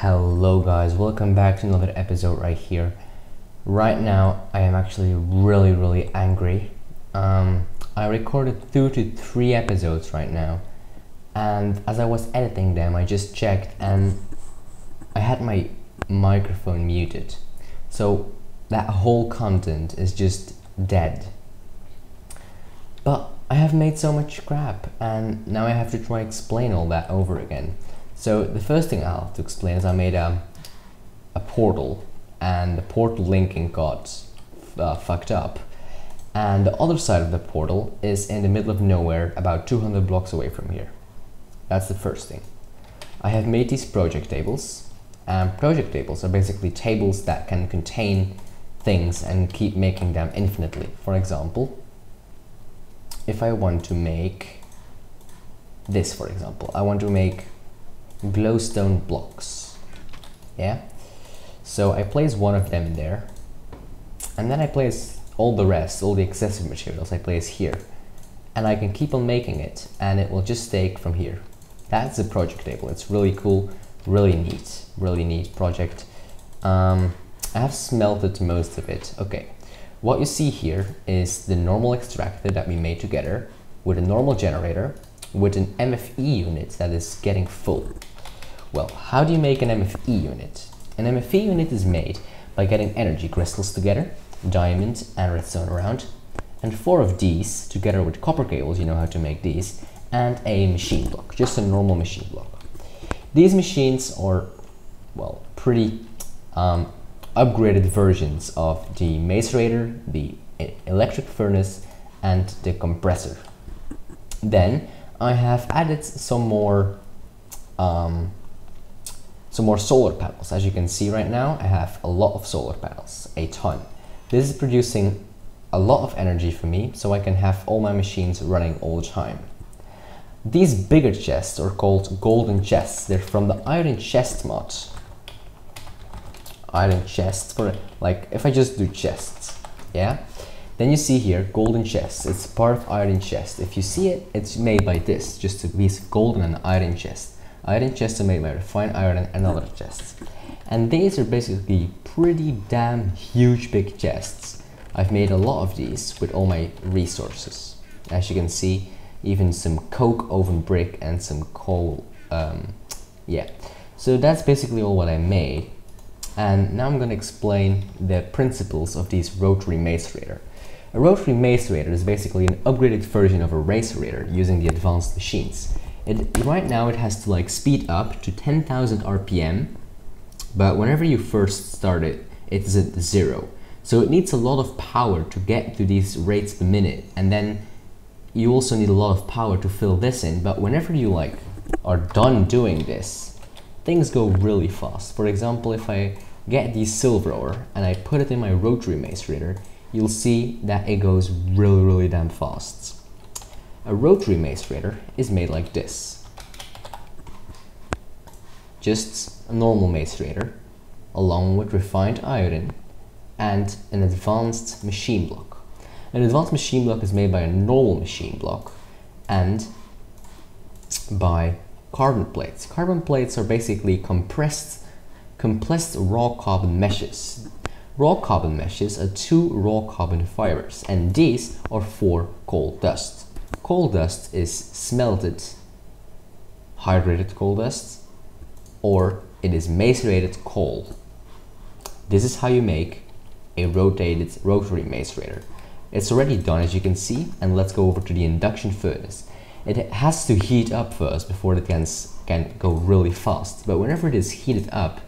Hello guys, welcome back to another episode right here. Right now I am actually really angry. I recorded 2 to 3 episodes right now, and as I was editing them I just checked and I had my microphone muted, so that whole content is just dead. But I have made so much crap and now I have to try to explain all that over again. So the first thing I'll have to explain is I made a portal, and the portal linking got fucked up, and the other side of the portal is in the middle of nowhere, about 200 blocks away from here. That's the first thing. I have made these project tables, and project tables are basically tables that can contain things and keep making them infinitely. For example, if I want to make this, for example, I want to make glowstone blocks, yeah? So I place one of them in there, and then I place all the rest, all the excessive materials I place here, and I can keep on making it and it will just take from here. That's the project table. It's really cool, really neat project. I have smelted most of it. Okay, what you see here is the normal extractor that we made together with a normal generator with an MFE unit that is getting full. Well, how do you make an MFE unit? An MFE unit is made by getting energy crystals together, diamond and redstone around, and 4 of these together with copper cables, you know how to make these, and a machine block, just a normal machine block. These machines are, well, pretty upgraded versions of the macerator, the electric furnace, and the compressor. Then I have added some more solar panels. As you can see right now, I have a lot of solar panels, a ton. This is producing a lot of energy for me, so I can have all my machines running all the time. These bigger chests are called golden chests. They're from the Iron chest mod. Iron chest, for like if I just do chests, yeah? Then you see here, golden chest. It's part of iron chest. If you see it, it's made by this, just a piece of golden and iron chest. Iron chests are made by refined iron and other chests. And these are basically pretty damn huge big chests. I've made a lot of these with all my resources. As you can see, even some coke oven brick and some coal, yeah. So that's basically all what I made. And now I'm gonna explain the principles of these rotary macerator. A rotary macerator is basically an upgraded version of a racerator using the advanced machines. Right now it has to like speed up to 10,000 RPM, but whenever you first start it, it's at 0. So it needs a lot of power to get to these rates per minute, and then you also need a lot of power to fill this in, but whenever you like are done doing this, things go really fast. For example, if I get the silver ore and I put it in my rotary macerator, you'll see that it goes really damn fast. A rotary macerator is made like this. Just a normal macerator, along with refined iron and an advanced machine block. An advanced machine block is made by a normal machine block and by carbon plates. Carbon plates are basically compressed raw carbon meshes. Raw carbon meshes are 2 raw carbon fibers, and these are 4 coal dust. Coal dust is smelted hydrated coal dust, or it is macerated coal. This is how you make a rotated rotary macerator. It's already done, as you can see, and let's go over to the induction furnace. It has to heat up first before it can go really fast, but whenever it is heated up,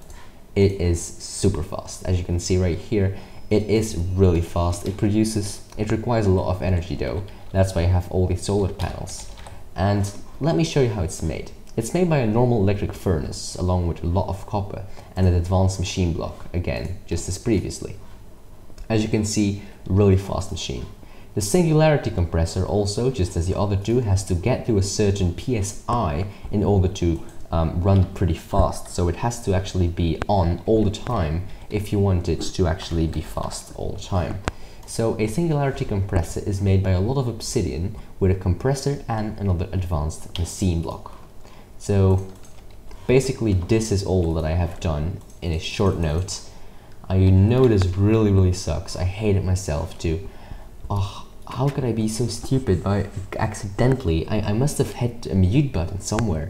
it is super fast. As you can see right here, it is really fast. It requires a lot of energy though. That's why I have all these solar panels. And let me show you how it's made. It's made by a normal electric furnace along with a lot of copper and an advanced machine block, again, just as previously. As you can see, really fast machine. The Singularity compressor also, just as the other two, has to get to a certain PSI in order to run pretty fast, so it has to actually be on all the time if you want it to actually be fast all the time. So a Singularity compressor is made by a lot of obsidian with a compressor and another advanced machine block. So basically this is all that I have done in a short note. I know this really sucks. I hate it myself too. Oh, how could I be so stupid by accidentally? I must have hit a mute button somewhere.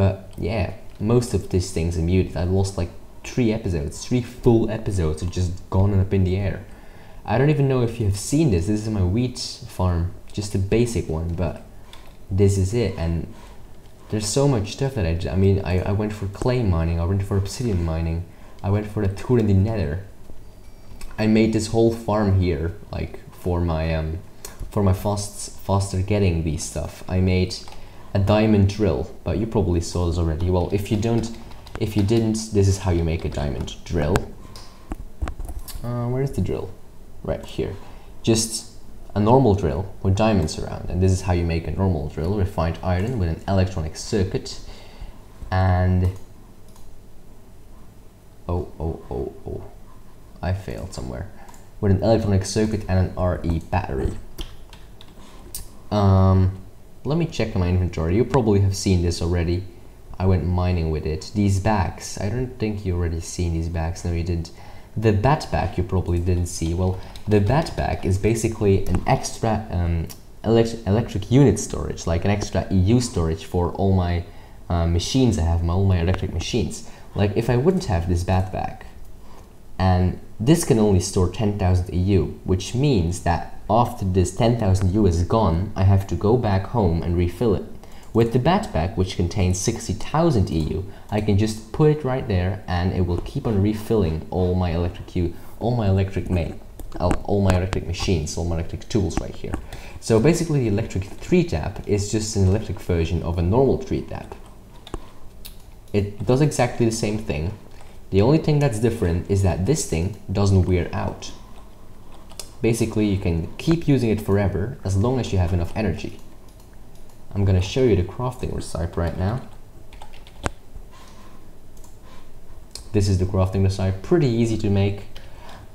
But yeah, most of these things are muted. I lost like three full episodes have just gone up in the air. I don't even know if you have seen this. This is my wheat farm, just a basic one, but this is it. And there's so much stuff that I mean, I went for clay mining, I went for obsidian mining, I went for a tour in the nether. I made this whole farm here, like for my faster getting these stuff. I made a diamond drill, but you probably saw this already. Well, if you didn't, this is how you make a diamond drill. Where is the drill? Right here. Just a normal drill with diamonds around, and this is how you make a normal drill: refined iron with an electronic circuit. And oh, I failed somewhere. With an electronic circuit and an RE battery. Let me check my inventory. You probably have seen this already. I went mining with it. These bags, I don't think you already seen these bags. No, you didn't. The Batpack you probably didn't see. Well, the Batpack is basically an extra electric unit storage, like an extra EU storage for all my machines I have, all my electric machines. Like, if I wouldn't have this Batpack, and this can only store 10,000 EU, which means that after this 10,000 EU is gone, I have to go back home and refill it. With the Batpack, which contains 60,000 EU, I can just put it right there, and it will keep on refilling all my electric tools right here. So basically, the electric 3-tap is just an electric version of a normal 3-tap. It does exactly the same thing. The only thing that's different is that this thing doesn't wear out. Basically, you can keep using it forever as long as you have enough energy. I'm gonna show you the crafting recipe right now. This is the crafting recipe, pretty easy to make.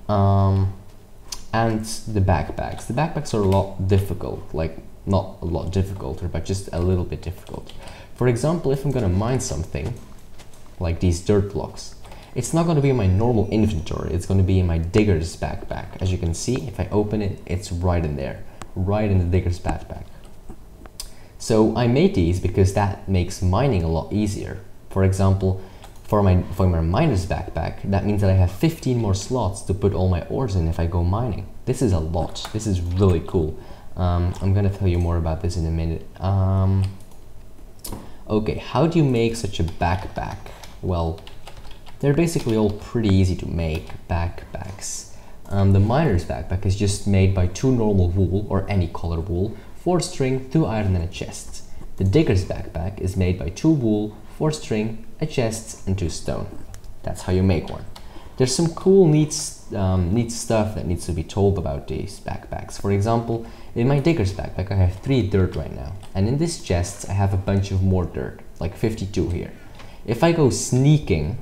And the backpacks. The backpacks are a lot difficult, like not a lot difficult, but just a little bit difficult. For example, if I'm gonna mine something, like these dirt blocks, it's not gonna be in my normal inventory, it's gonna be in my digger's backpack. As you can see, if I open it, it's right in there, right in the digger's backpack. So I made these because that makes mining a lot easier. For example, for my miner's backpack, that means that I have 15 more slots to put all my ores in if I go mining. This is a lot. This is really cool. I'm gonna tell you more about this in a minute. Okay, how do you make such a backpack? Well, they're basically all pretty easy to make backpacks. The miner's backpack is just made by 2 normal wool or any color wool, 4 string, 2 iron and a chest. The digger's backpack is made by 2 wool, 4 string, a chest and 2 stone. That's how you make one. There's some cool neat stuff that needs to be told about these backpacks. For example, in my digger's backpack I have 3 dirt right now, and in this chest I have a bunch of more dirt, like 52 here. If I go sneaking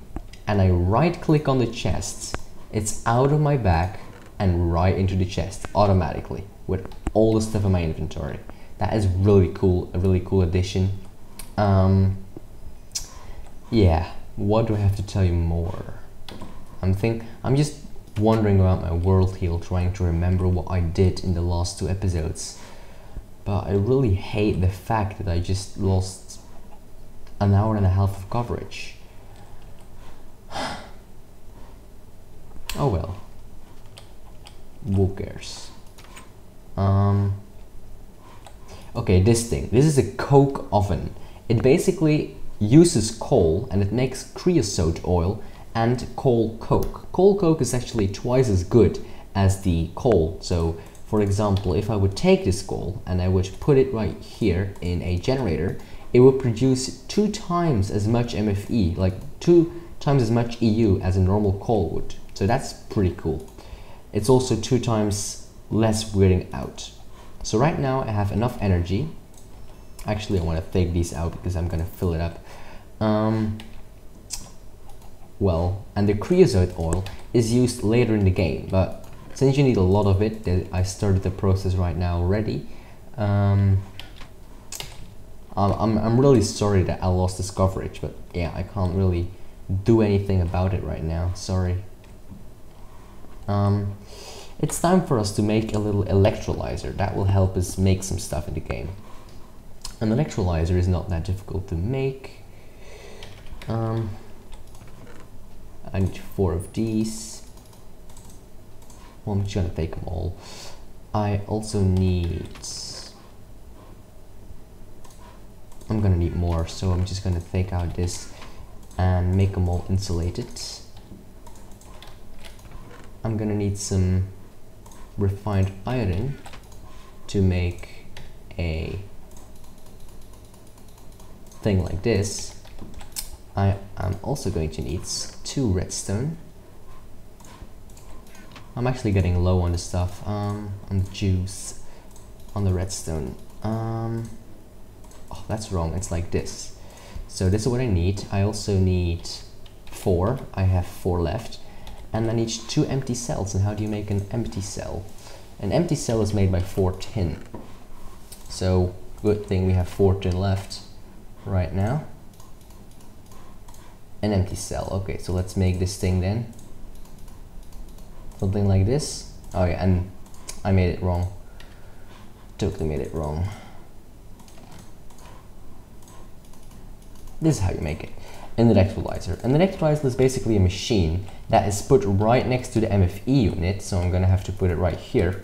and I right click on the chests, it's out of my back and right into the chest automatically with all the stuff in my inventory. That is really cool, a really cool addition. Yeah, what do I have to tell you more? I'm just wondering about my world here, trying to remember what I did in the last 2 episodes. But I really hate the fact that I just lost an hour and a half of coverage. Oh well. Who cares? Okay, this is a Coke oven. It basically uses coal and it makes creosote oil and coal coke. Coal coke is actually twice as good as the coal. So for example, if I would take this coal and I would put it right here in a generator, it would produce 2 times as much MFE, like 2 times as much EU as a normal coal would. So that's pretty cool. It's also 2 times less wearing out. So right now I have enough energy. Actually, I want to take these out because I'm gonna fill it up. Well, and the creosote oil is used later in the game, but since you need a lot of it, I started the process right now already. I'm really sorry that I lost this coverage, but yeah, I can't really do anything about it right now, sorry. It's time for us to make a little electrolyzer that will help us make some stuff in the game. An electrolyzer is not that difficult to make. I need 4 of these. Well, I'm just gonna take them all. I also need... I'm gonna need more, so I'm just gonna take out this and make them all insulated. I'm gonna need some refined iron to make a thing like this. I am also going to need 2 redstone. I'm actually getting low on the stuff, on the juice, on the redstone. Oh, that's wrong, it's like this. So this is what I need. I also need 4, I have 4 left. And I need 2 empty cells. And how do you make an empty cell? An empty cell is made by 4 tin. So, good thing we have 4 tin left right now. An empty cell. Okay, so let's make this thing then. Something like this. Oh yeah, and I made it wrong. Totally made it wrong. This is how you make it. An electrolyzer. An electrolyzer is basically a machine that is put right next to the MFE unit, so I'm gonna have to put it right here.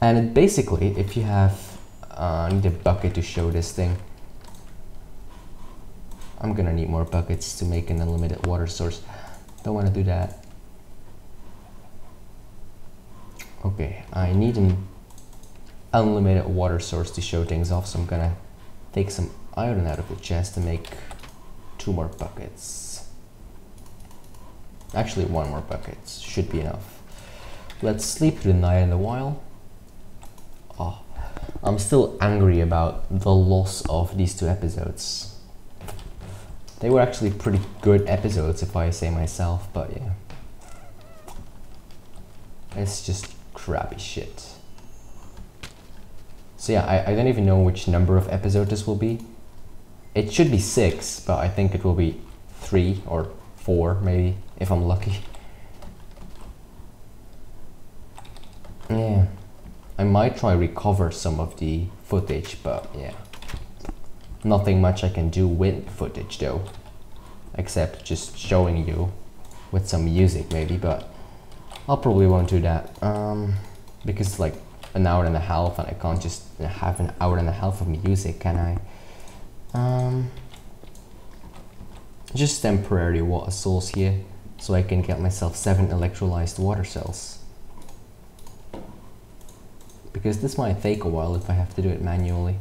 And it basically, if you have... I need a bucket to show this thing. I'm gonna need more buckets to make an unlimited water source. Don't wanna do that. Okay, I need an unlimited water source to show things off, so I'm gonna take some iron out of the chest to make 2 more buckets. Actually, 1 more bucket should be enough. Let's sleep through the night in a while. Oh, I'm still angry about the loss of these 2 episodes. They were actually pretty good episodes, if I say myself, but yeah. It's just crappy shit. So yeah, I don't even know which number of episodes this will be. It should be 6, but I think it will be 3 or 4, maybe, if I'm lucky. Yeah. I might try recover some of the footage, but yeah. Nothing much I can do with footage though. Except just showing you with some music maybe, but I'll probably won't do that. Because it's like an hour and a half and I can't just have an hour and a half of music, can I? Just temporary water source here, so I can get myself 7 electrolyzed water cells. Because this might take a while if I have to do it manually.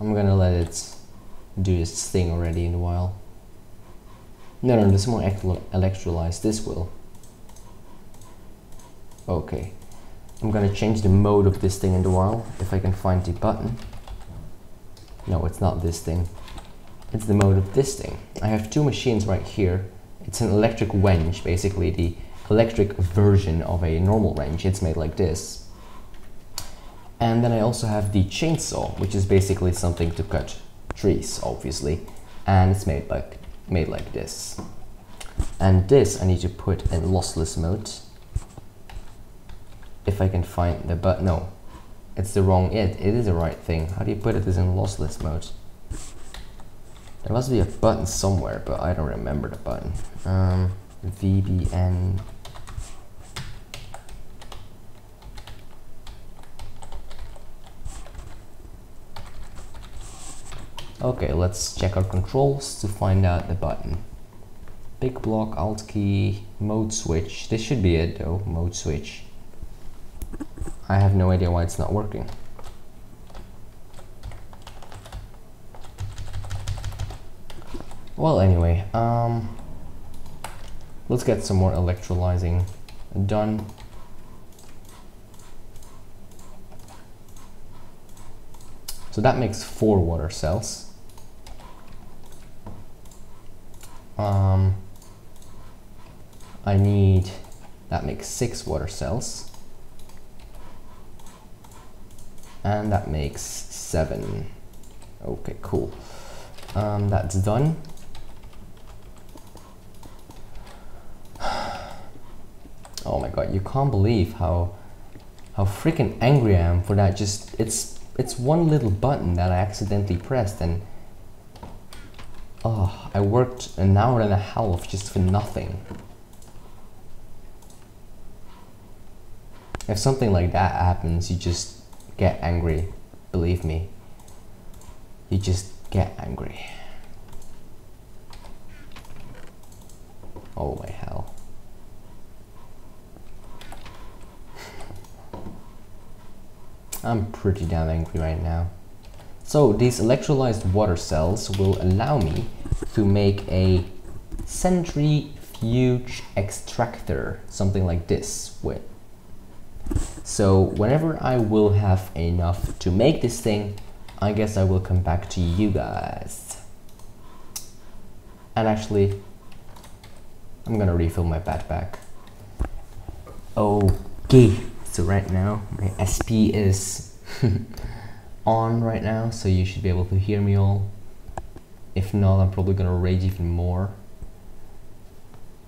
I'm gonna let it do this thing already in a while. No, this won't electrolyze, this will. Okay. I'm gonna change the mode of this thing in a while, if I can find the button. No, it's not this thing. It's the mode of this thing. I have 2 machines right here. It's an electric wrench, basically the electric version of a normal wrench. It's made like this. And then I also have the chainsaw, which is basically something to cut trees, obviously. And it's made like this. And this I need to put in lossless mode. If I can find the button, no, it's the wrong, it is the right thing. How do you put it this in lossless mode? There must be a button somewhere, but I don't remember the button. VBN. Okay, let's check our controls to find out the button. Big block, alt key, mode switch. This should be it though, mode switch. I have no idea why it's not working. Well, anyway, let's get some more electrolyzing done. So that makes 4 water cells. That makes 6 water cells. and that makes 7. Okay, cool. That's done. Oh my god, you can't believe how freaking angry I am for that. Just it's one little button that I accidentally pressed, and oh, I worked 1.5 hours just for nothing. If something like that happens, you just get angry. Believe me, you just get angry. Oh my hell. I'm pretty damn angry right now. So these electrolyzed water cells will allow me to make a centrifuge extractor, something like this. So whenever I will have enough to make this thing, I guess I will come back to you guys. And actually, I'm gonna refill my Batpack. Okay, so right now my SP is on right now, so you should be able to hear me all. If not, I'm probably gonna rage even more.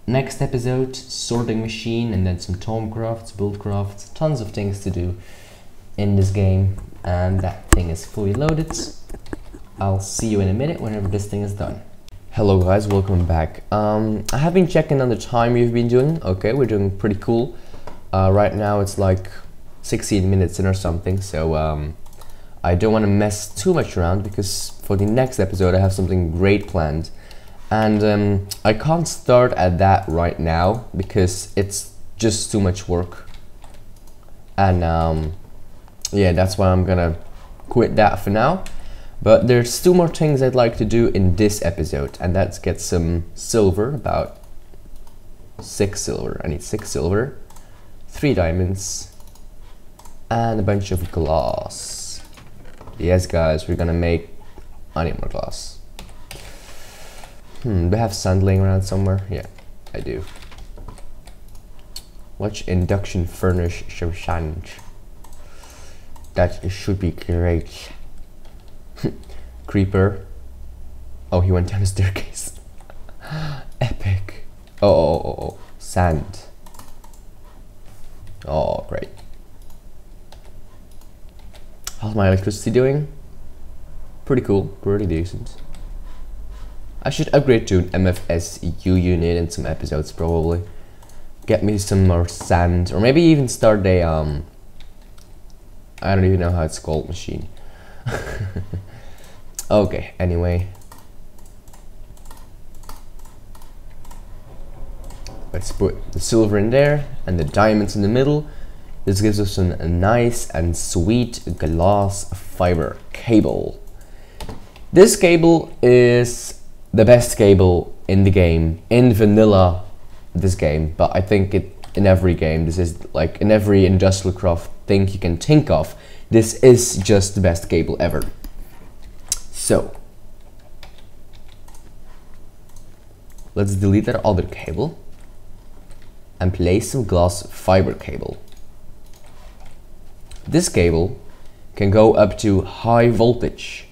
Next episode, sorting machine, and then some Tomcrafts, Buildcrafts, tons of things to do in this game, and that thing is fully loaded. I'll see you in a minute whenever this thing is done. Hello guys, welcome back. I have been checking on the time you've been doing. Okay, we're doing pretty cool. Right now it's like 16 minutes in or something, so I don't want to mess too much around, because for the next episode I have something great planned. And I can't start at that right now because it's just too much work, and yeah, that's why I'm gonna quit that for now. But there's 2 more things I'd like to do in this episode, and that's get some silver, about 6 silver. I need 6 silver, 3 diamonds, and a bunch of glass. Yes guys, we're gonna make... I need more glass. Do I have sand laying around somewhere? Yeah, I do. Watch induction furnace sand. That should be great. Creeper. Oh, he went down the staircase. Epic. Oh, sand. Oh, great. How's my electricity doing? Pretty cool, pretty decent. I should upgrade to an MFE unit in some episodes, probably. Get me some more sand, or maybe even start a, I don't even know how it's called, machine. Okay, anyway. Let's put the silver in there, and the diamonds in the middle. This gives us a nice and sweet glass fiber cable. This cable is the best cable in the game, in vanilla this game, but I think in every game, this is like in every industrial craft thing you can think of, this is just the best cable ever. So let's delete that other cable and place some glass fiber cable. This cable can go up to high voltage.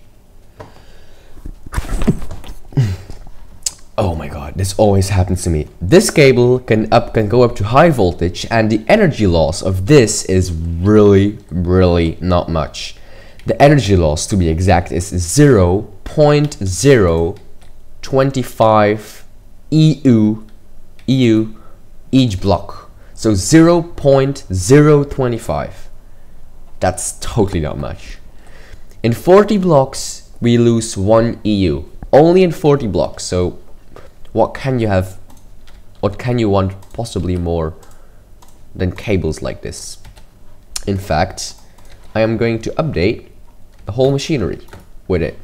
Oh my god, this always happens to me. This cable can go up to high voltage, and the energy loss of this is really not much. The energy loss, to be exact, is 0.025 EU each block. So 0.025. That's totally not much. In 40 blocks, we lose 1 EU. Only in 40 blocks, so... what can you have? What can you want possibly more than cables like this? In fact, I am going to update the whole machinery with it.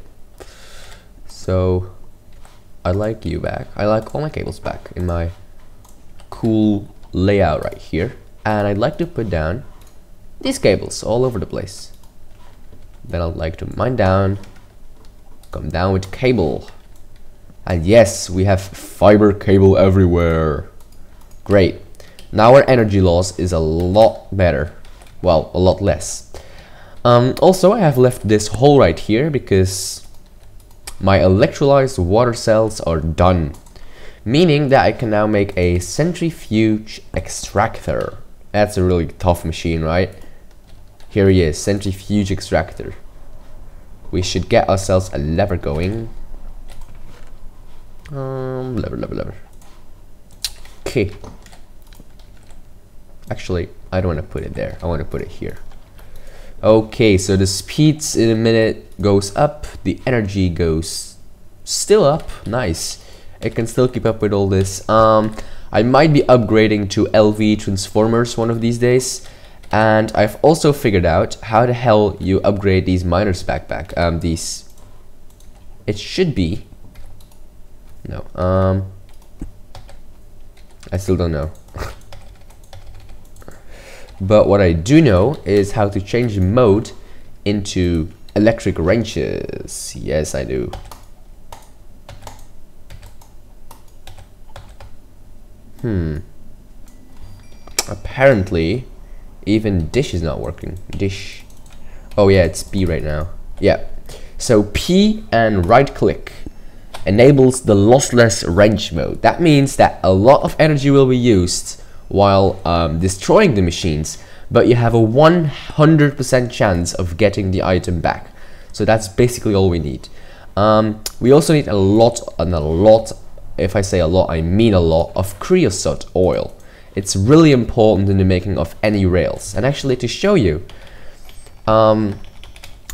So I like you back. I like all my cables back in my cool layout right here. And I'd like to put down these cables all over the place. Then I'd like to mine down, come down with cable. And yes, we have fiber cable everywhere. Great. Now our energy loss is a lot better. Well, a lot less. Also, I have left this hole right here because my electrolyzed water cells are done, meaning that I can now make a centrifuge extractor. That's a really tough machine, right? Here he is, centrifuge extractor. We should get ourselves a lever going. Lever. Okay. Actually, I don't want to put it there. I want to put it here. Okay, so the speed in a minute goes up. The energy goes still up. Nice. It can still keep up with all this. I might be upgrading to LV transformers one of these days. And I've also figured out how the hell you upgrade these miners backpack. It should be. No. I still don't know. But what I do know is how to change the mode into electric wrenches. Yes, I do. Apparently, even dish is not working. Dish. Oh yeah, it's P right now. Yeah. So P and right click enables the lossless wrench mode. That means that a lot of energy will be used while destroying the machines, but you have a 100% chance of getting the item back. So that's basically all we need. We also need a lot, if I say a lot, I mean a lot, of creosote oil. It's really important in the making of any rails. And actually, to show you, I'm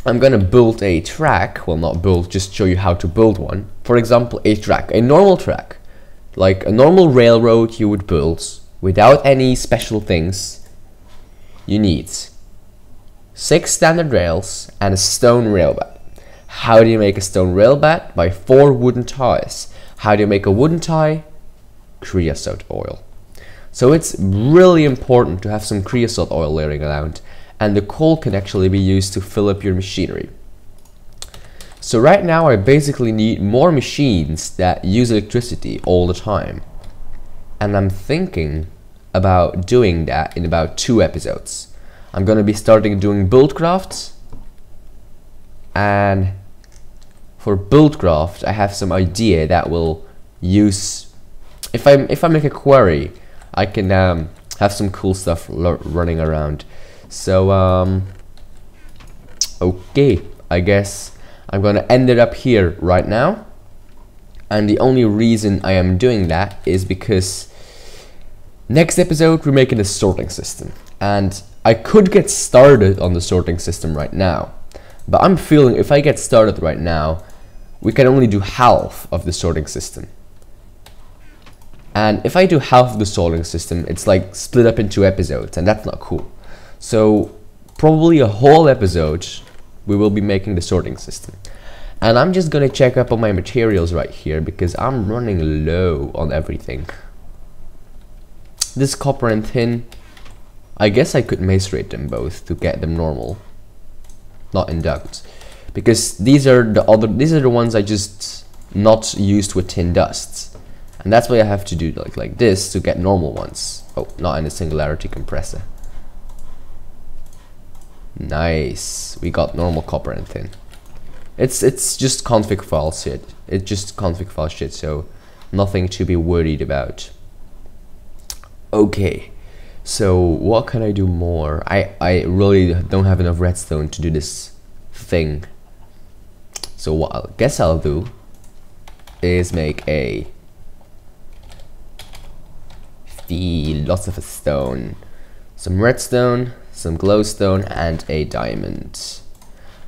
gonna build a track, well not build, just show you how to build one. For example, a track, a normal track, like a normal railroad you would build, without any special things. You need 6 standard rails and a stone rail bed. How do you make a stone rail bed? By 4 wooden ties. How do you make a wooden tie? Creosote oil. So it's really important to have some creosote oil laying around, and the coal can actually be used to fill up your machinery. So right now I basically need more machines that use electricity all the time. And I'm thinking about doing that in about 2 episodes. I'm gonna be starting doing Buildcraft, and for Buildcraft I have some idea that will use, if I make a quarry, I can have some cool stuff running around. So okay, I guess I'm gonna end it up here right now. And the only reason I am doing that is because next episode we're making a sorting system, and I could get started on the sorting system right now, but I'm feeling if I get started right now we can only do half of the sorting system, and if I do half of the sorting system it's like split up into episodes, and that's not cool. So probably a whole episode we will be making the sorting system. And I'm just gonna check up on my materials right here because I'm running low on everything. This copper and tin, I guess I could mace rate them both to get them normal, not induct, because these are the ones I just not used with tin dust, and that's why I have to do like this to get normal ones. Oh, not in the singularity compressor. Nice, we got normal copper and tin. It's just config file shit. It's just config file shit, so nothing to be worried about. Okay, so what can I do more? I really don't have enough redstone to do this thing. So what I guess I'll do is make a Philosopher's Stone. Some redstone, some glowstone, and a diamond.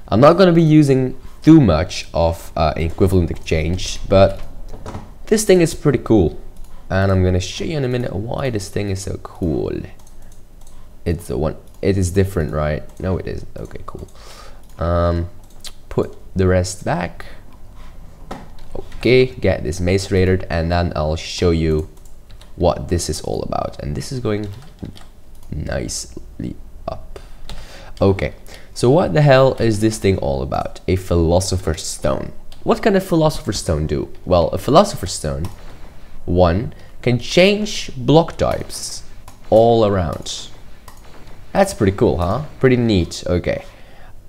I'm not gonna be using too much of equivalent exchange, but this thing is pretty cool, and I'm gonna show you in a minute why this thing is so cool. It's the one. It is different, right? No, it isn't. Okay, cool. Put the rest back. Okay, get this macerated, and then I'll show you what this is all about. And this is going nicely up. Okay. So what the hell is this thing all about? A Philosopher's Stone. What can a Philosopher's Stone do? Well, a Philosopher's Stone, one, can change block types all around. That's pretty cool, huh? Pretty neat. Okay.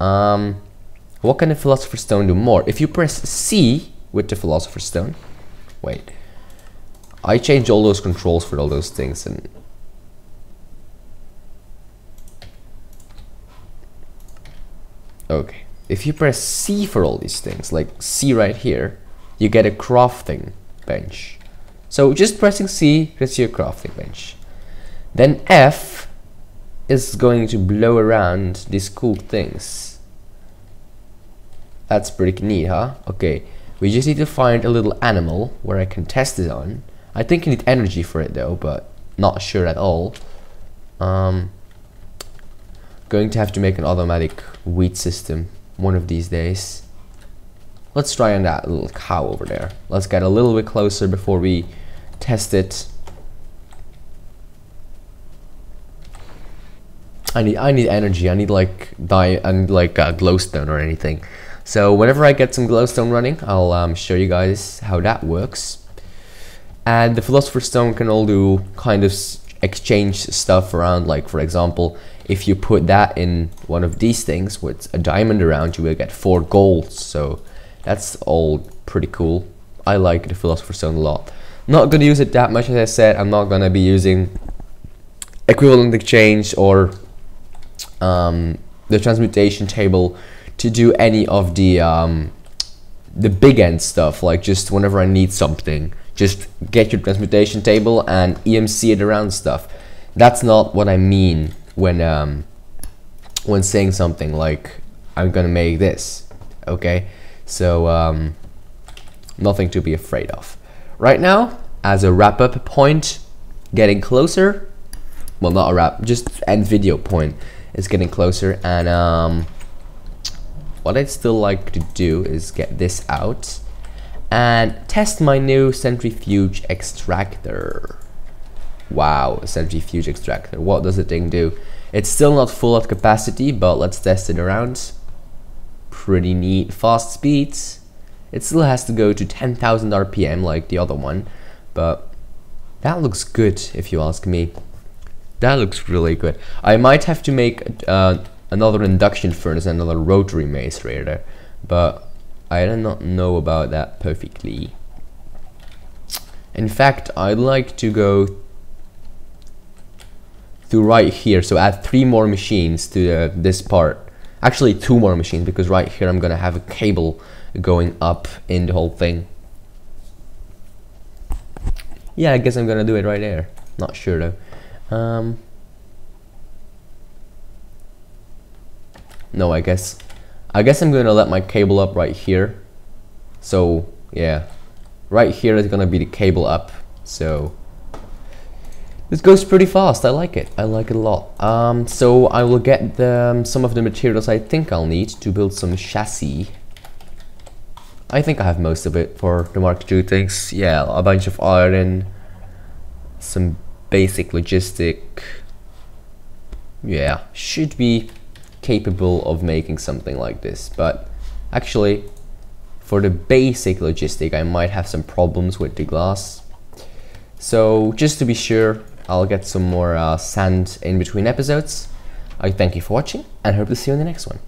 What can the Philosopher's Stone do more? If you press C with the Philosopher's Stone, wait, I changed all those controls for all those things, and okay, if you press C for all these things, like C right here, you get a crafting bench. So just pressing C gets you a crafting bench. Then F is going to blow around these cool things. That's pretty neat, huh? Okay, we just need to find a little animal where I can test it on. I think you need energy for it though, but not sure at all. Going to have to make an automatic wheat system one of these days. Let's try on that little cow over there. Let's get a little bit closer before we test it. I need energy. I need like glowstone or anything. So whenever I get some glowstone running, I'll show you guys how that works. And the Philosopher's Stone can all do kind of exchange stuff around. Like for example, if you put that in one of these things with a diamond around, you will get 4 gold. So that's all pretty cool. I like the Philosopher's Stone a lot. Not gonna use it that much, as I said. I'm not gonna be using Equivalent exchange or the transmutation table to do any of the big end stuff. Like just whenever I need something, just get your transmutation table and EMC it around stuff. That's not what I mean when saying something like I'm gonna make this. Okay, so nothing to be afraid of right now. As a wrap up point, getting closer. Well, not a wrap, just end video point. It's getting closer, and what I'd still like to do is get this out and test my new centrifuge extractor. Wow, a centrifuge extractor. What does the thing do? It's still not full at capacity, but let's test it around. Pretty neat, fast speeds. It still has to go to 10,000 RPM like the other one, but that looks good if you ask me. That looks really good. I might have to make another induction furnace and another rotary macerator, but I do not know about that perfectly. In fact, I'd like to go through right here, so add 3 more machines to this part. Actually 2 more machines, because right here I'm gonna have a cable going up in the whole thing. Yeah, I guess I'm gonna do it right there. Not sure though. No, I guess I'm gonna let my cable up right here. So yeah, right here is gonna be the cable up. So this goes pretty fast. I like it a lot. So I will get some of the materials I think I'll need to build some chassis. I think I have most of it for the Mark II things. Yeah, a bunch of iron, some basic logistic. Yeah, should be capable of making something like this, but actually for the basic logistic I might have some problems with the glass. So just to be sure, I'll get some more sand in between episodes. I thank you for watching and hope to see you in the next one.